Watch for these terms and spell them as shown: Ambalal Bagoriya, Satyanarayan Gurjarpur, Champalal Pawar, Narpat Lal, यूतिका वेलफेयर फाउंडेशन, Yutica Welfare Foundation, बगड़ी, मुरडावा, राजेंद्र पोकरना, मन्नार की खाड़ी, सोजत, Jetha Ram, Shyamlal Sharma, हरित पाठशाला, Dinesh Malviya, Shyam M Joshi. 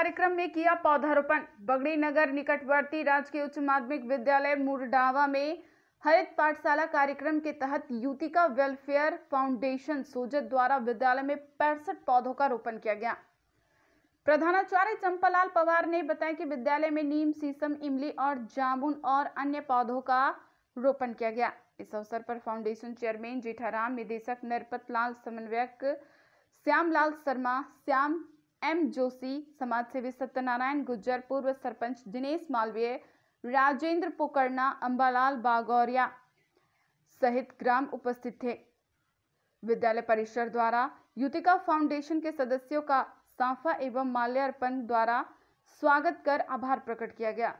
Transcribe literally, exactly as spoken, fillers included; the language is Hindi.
कार्यक्रम में किया पौधारोपण। बगड़ी नगर निकटवर्ती राजकीय उच्च माध्यमिक विद्यालय मुरडावा में हरित पाठशाला कार्यक्रम के तहत यूतिका वेलफेयर फाउंडेशन सोजत द्वारा विद्यालय में पैंसठ पौधों का रोपण किया गया। प्रधानाचार्य चंपालाल पवार ने बताया कि विद्यालय में नीम, शीशम, इमली और जामुन और अन्य पौधों का रोपण किया गया। इस अवसर पर फाउंडेशन चेयरमैन जेठा राम, निदेशक नरपत लाल, समन्वयक श्यामलाल शर्मा, श्याम एम जोशी, समाजसेवी सत्यनारायण गुर्जरपुर व सरपंच दिनेश मालवीय, राजेंद्र पोकरना, अंबालाल बागोरिया सहित ग्राम उपस्थित थे। विद्यालय परिसर द्वारा युतिका फाउंडेशन के सदस्यों का सांफा एवं माल्यार्पण द्वारा स्वागत कर आभार प्रकट किया गया।